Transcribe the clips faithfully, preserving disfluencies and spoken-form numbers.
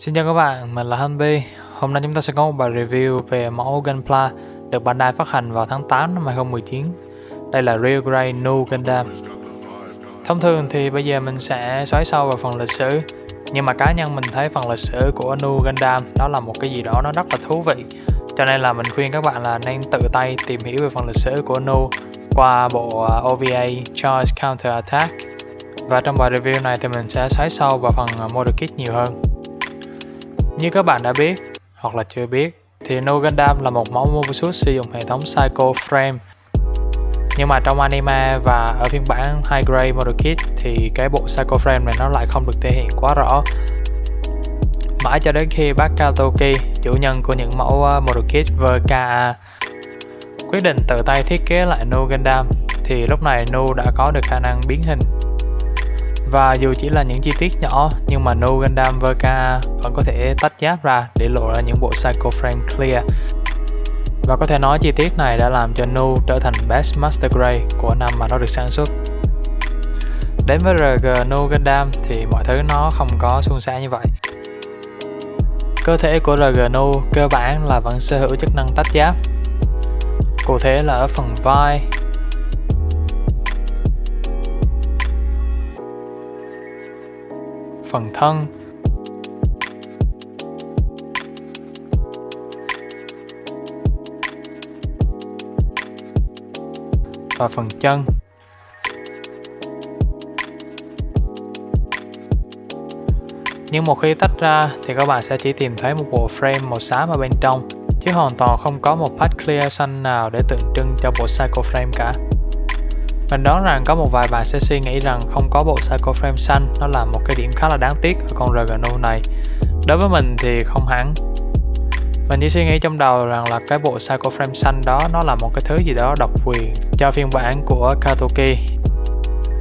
Xin chào các bạn, mình là Hanbi. Hôm nay chúng ta sẽ có một bài review về mẫu Gunpla được Bandai phát hành vào tháng tám năm hai nghìn không trăm mười chín. Đây là Real Grade Nu Gundam. Thông thường thì bây giờ mình sẽ xoáy sâu vào phần lịch sử, nhưng mà cá nhân mình thấy phần lịch sử của Nu Gundam đó là một cái gì đó nó rất là thú vị. Cho nên là mình khuyên các bạn là nên tự tay tìm hiểu về phần lịch sử của Nu qua bộ o vê a Char's Counter Attack. Và trong bài review này thì mình sẽ xoáy sâu vào phần model kit nhiều hơn. Như các bạn đã biết, hoặc là chưa biết, thì Nu Gundam là một mẫu Mobile Suit sử dụng hệ thống Psycho Frame. Nhưng mà trong anime và ở phiên bản High Grade Model Kit thì cái bộ Psycho Frame này nó lại không được thể hiện quá rõ. Mãi cho đến khi bác Katoki, chủ nhân của những mẫu Model Kit vê ca a, quyết định tự tay thiết kế lại Nu Gundam, thì lúc này Nu đã có được khả năng biến hình. Và dù chỉ là những chi tiết nhỏ, nhưng mà Nu Gundam vê ca a vẫn có thể tách giáp ra để lộ ra những bộ Psycho Frame Clear. Và có thể nói chi tiết này đã làm cho Nu trở thành Best Master Grade của năm mà nó được sản xuất. Đến với rờ giê Nu Gundam thì mọi thứ nó không có suôn sẻ như vậy. Cơ thể của rờ giê Nu cơ bản là vẫn sở hữu chức năng tách giáp. Cụ thể là ở phần vai, phần thân và phần chân. Nhưng một khi tách ra thì các bạn sẽ chỉ tìm thấy một bộ frame màu xám ở bên trong, chứ hoàn toàn không có một patch clear xanh nào để tượng trưng cho bộ Psycho Frame cả. Mình đoán rằng có một vài bạn sẽ suy nghĩ rằng không có bộ Psycho Frame xanh nó là một cái điểm khá là đáng tiếc ở con rờ giê Nu này. Đối với mình thì không hẳn. Mình chỉ suy nghĩ trong đầu rằng là cái bộ Psycho Frame xanh đó nó là một cái thứ gì đó độc quyền cho phiên bản của Katoki.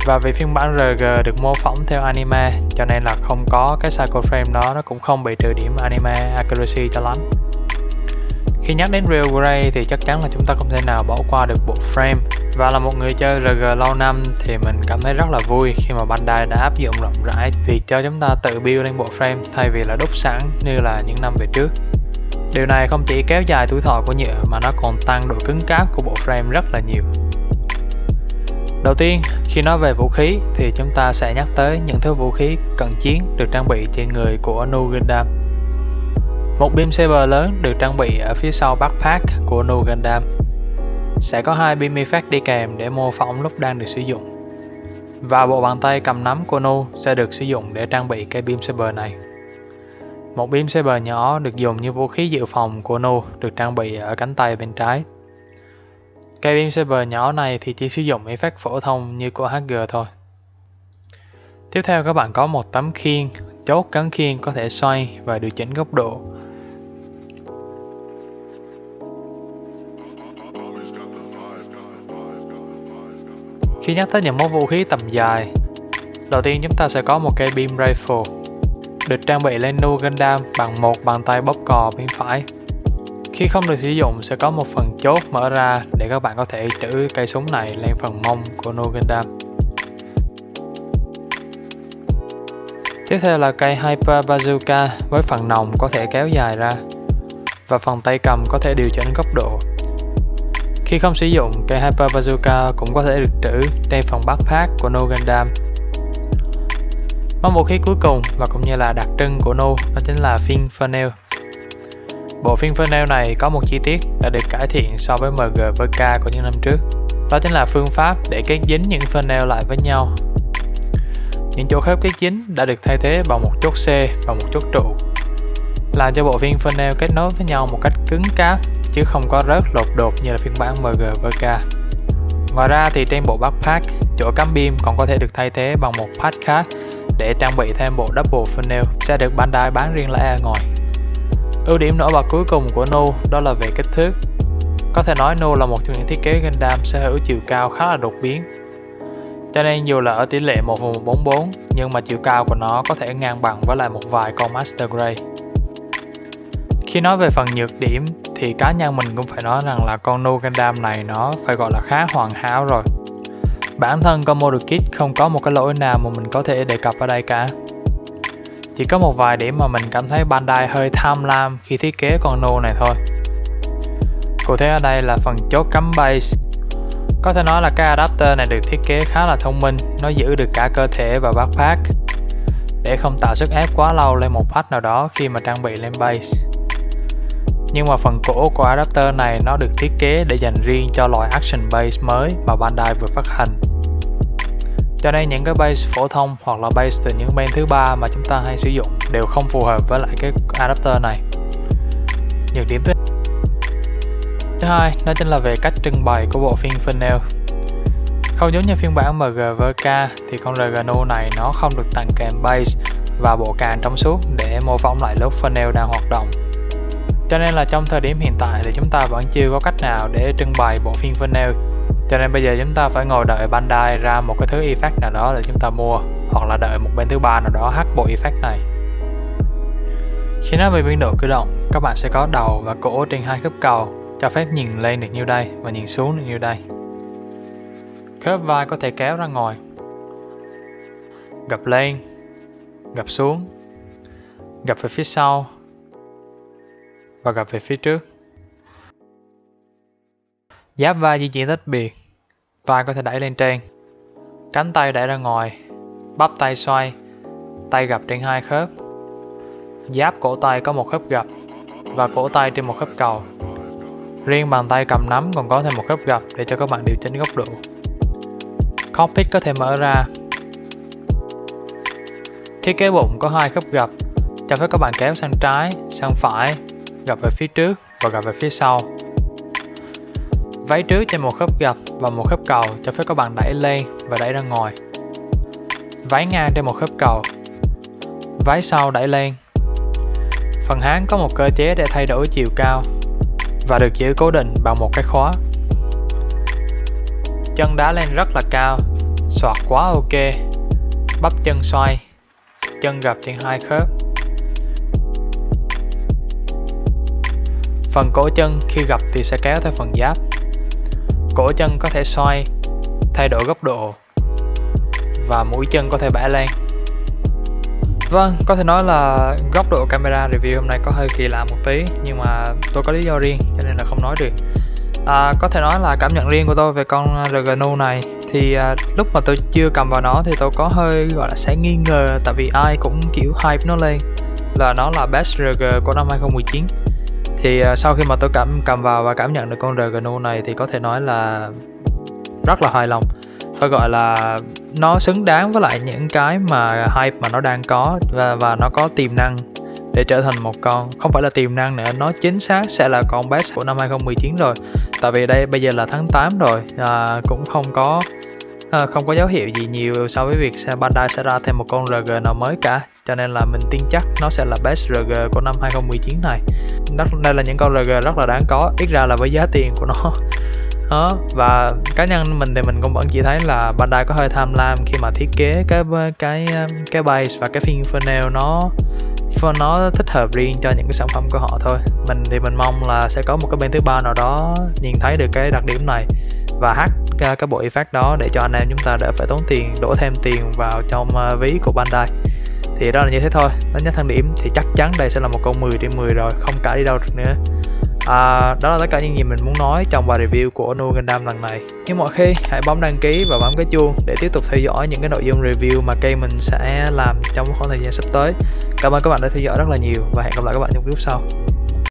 Và vì phiên bản rờ giê được mô phỏng theo anime, cho nên là không có cái Psycho Frame đó, nó cũng không bị trừ điểm anime accuracy cho lắm. Khi nhắc đến Real Grade thì chắc chắn là chúng ta không thể nào bỏ qua được bộ frame. Và là một người chơi rờ giê lâu năm thì mình cảm thấy rất là vui khi mà Bandai đã áp dụng rộng rãi việc cho chúng ta tự build lên bộ frame thay vì là đúc sẵn như là những năm về trước. Điều này không chỉ kéo dài tuổi thọ của nhựa mà nó còn tăng độ cứng cáp của bộ frame rất là nhiều. Đầu tiên, khi nói về vũ khí thì chúng ta sẽ nhắc tới những thứ vũ khí cận chiến được trang bị trên người của Nu Gundam. Một beam saber lớn được trang bị ở phía sau backpack của Nu Gundam. Sẽ có hai beam effect đi kèm để mô phỏng lúc đang được sử dụng. Và bộ bàn tay cầm nắm của Nu sẽ được sử dụng để trang bị cái beam saber này. Một beam saber nhỏ được dùng như vũ khí dự phòng của Nu được trang bị ở cánh tay bên trái. Cái beam saber nhỏ này thì chỉ sử dụng effect phổ thông như của hát giê thôi. Tiếp theo các bạn có một tấm khiên, chốt cán khiên có thể xoay và điều chỉnh góc độ. Khi nhắc tới những món vũ khí tầm dài, đầu tiên chúng ta sẽ có một cây Beam Rifle được trang bị lên Nu Gundam bằng một bàn tay bóp cò bên phải. Khi không được sử dụng sẽ có một phần chốt mở ra để các bạn có thể trữ cây súng này lên phần mông của Nu Gundam. Tiếp theo là cây Hyper Bazooka với phần nòng có thể kéo dài ra và phần tay cầm có thể điều chỉnh góc độ. Khi không sử dụng, cây Hyper Bazooka cũng có thể được trữ trên phần backpack của Nu Gundam. Món vũ khí cuối cùng và cũng như là đặc trưng của Nu đó chính là Fin Funnel. Bộ Fin Funnel này có một chi tiết đã được cải thiện so với em giê vê ca của những năm trước. Đó chính là phương pháp để kết dính những funnel lại với nhau. Những chỗ khớp kết dính đã được thay thế bằng một chốt C và một chốt trụ, làm cho bộ Fin Funnel kết nối với nhau một cách cứng cáp, chứ không có rớt lột đột như là phiên bản em giê vê ca. Ngoài ra thì trên bộ backpack, chỗ cắm beam còn có thể được thay thế bằng một patch khác để trang bị thêm bộ Double Funnel sẽ được Bandai bán riêng lẻ ở ngoài. Ưu điểm nổi bật cuối cùng của Nu đó là về kích thước. Có thể nói Nu là một trong những thiết kế Gundam sở hữu chiều cao khá là đột biến. Cho nên dù là ở tỷ lệ một phần một bốn bốn nhưng mà chiều cao của nó có thể ngang bằng với lại một vài con Master Grade. Khi nói về phần nhược điểm thì cá nhân mình cũng phải nói rằng là con Nu Gundam này nó phải gọi là khá hoàn hảo rồi. Bản thân con model kit không có một cái lỗi nào mà mình có thể đề cập ở đây cả. Chỉ có một vài điểm mà mình cảm thấy Bandai hơi tham lam khi thiết kế con Nu này thôi. Cụ thể ở đây là phần chốt cắm base. Có thể nói là cái adapter này được thiết kế khá là thông minh, nó giữ được cả cơ thể và backpack để không tạo sức ép quá lâu lên một patch nào đó khi mà trang bị lên base. Nhưng mà phần cổ của adapter này nó được thiết kế để dành riêng cho loại action base mới mà Bandai vừa phát hành. Cho nên những cái base phổ thông hoặc là base từ những bên thứ ba mà chúng ta hay sử dụng đều không phù hợp với lại cái adapter này. Nhược điểm thứ Thứ hai, đó chính là về cách trưng bày của bộ Fin Funnel. Không giống như phiên bản em giê vê ca thì con rờ giê Nu này nó không được tặng kèm base và bộ càng trong suốt để mô phỏng lại lớp funnel đang hoạt động. Cho nên là trong thời điểm hiện tại thì chúng ta vẫn chưa có cách nào để trưng bày bộ Fin Funnel. Cho nên bây giờ chúng ta phải ngồi đợi Bandai ra một cái thứ effect nào đó để chúng ta mua, hoặc là đợi một bên thứ ba nào đó hack bộ effect này. Khi nói về biên độ cử động, các bạn sẽ có đầu và cổ trên hai khớp cầu, cho phép nhìn lên được nhiêu đây và nhìn xuống được nhiêu đây. Khớp vai có thể kéo ra ngoài, gập lên, gập xuống, gập về phía sau và gập về phía trước. Giáp vai di chuyển tách biệt, vai có thể đẩy lên trên, cánh tay đẩy ra ngoài, bắp tay xoay, tay gập trên hai khớp. Giáp cổ tay có một khớp gập và cổ tay trên một khớp cầu. Riêng bàn tay cầm nắm còn có thêm một khớp gập để cho các bạn điều chỉnh góc độ. Cockpit có thể mở ra. Thiết kế bụng có hai khớp gập, cho phép các bạn kéo sang trái, sang phải, gập về phía trước và gập về phía sau. Váy trước trên một khớp gập và một khớp cầu, cho phép các bạn đẩy lên và đẩy ra ngoài. Váy ngang trên một khớp cầu, váy sau đẩy lên. Phần háng có một cơ chế để thay đổi chiều cao và được giữ cố định bằng một cái khóa. Chân đá lên rất là cao, xoạc quá ok, bắp chân xoay, chân gập trên hai khớp. Phần cổ chân khi gập thì sẽ kéo theo phần giáp. Cổ chân có thể xoay, thay đổi góc độ và mũi chân có thể bẻ lên. Vâng, có thể nói là góc độ camera review hôm nay có hơi kỳ lạ một tí, nhưng mà tôi có lý do riêng cho nên là không nói được. À, có thể nói là cảm nhận riêng của tôi về con rờ giê Nu này thì à, lúc mà tôi chưa cầm vào nó thì tôi có hơi gọi là sẽ nghi ngờ, tại vì ai cũng kiểu hype nó lên là nó là best rờ giê của năm hai không một chín. Thì à, sau khi mà tôi cảm cầm vào và cảm nhận được con rờ giê Nu này thì có thể nói là rất là hài lòng. Phải gọi là nó xứng đáng với lại những cái mà hype mà nó đang có, và, và nó có tiềm năng để trở thành một con, không phải là tiềm năng nữa, nó chính xác sẽ là con best của năm hai không một chín rồi. Tại vì đây bây giờ là tháng tám rồi, à, cũng không có à, không có dấu hiệu gì nhiều so với việc Bandai sẽ ra thêm một con rờ giê nào mới cả. Cho nên là mình tin chắc nó sẽ là best rờ giê của năm hai không một chín này. Đây là những con rờ giê rất là đáng có, ít ra là với giá tiền của nó. Đó, và cá nhân mình thì mình cũng vẫn chỉ thấy là Bandai có hơi tham lam khi mà thiết kế cái cái cái base và cái Fin Funnel nó nó thích hợp riêng cho những cái sản phẩm của họ thôi. Mình thì mình mong là sẽ có một cái bên thứ ba nào đó nhìn thấy được cái đặc điểm này và hack ra cái bộ effect đó để cho anh em chúng ta đỡ phải tốn tiền, đổ thêm tiền vào trong ví của Bandai. Thì đó là như thế thôi. Đánh giá thang điểm thì chắc chắn đây sẽ là một con mười trên mười rồi, không cả đi đâu được nữa. À, đó là tất cả những gì mình muốn nói trong bài review của Nu Gundam lần này. Như mọi khi, hãy bấm đăng ký và bấm cái chuông để tiếp tục theo dõi những cái nội dung review mà kênh mình sẽ làm trong khoảng thời gian sắp tới. Cảm ơn các bạn đã theo dõi rất là nhiều và hẹn gặp lại các bạn trong clip sau.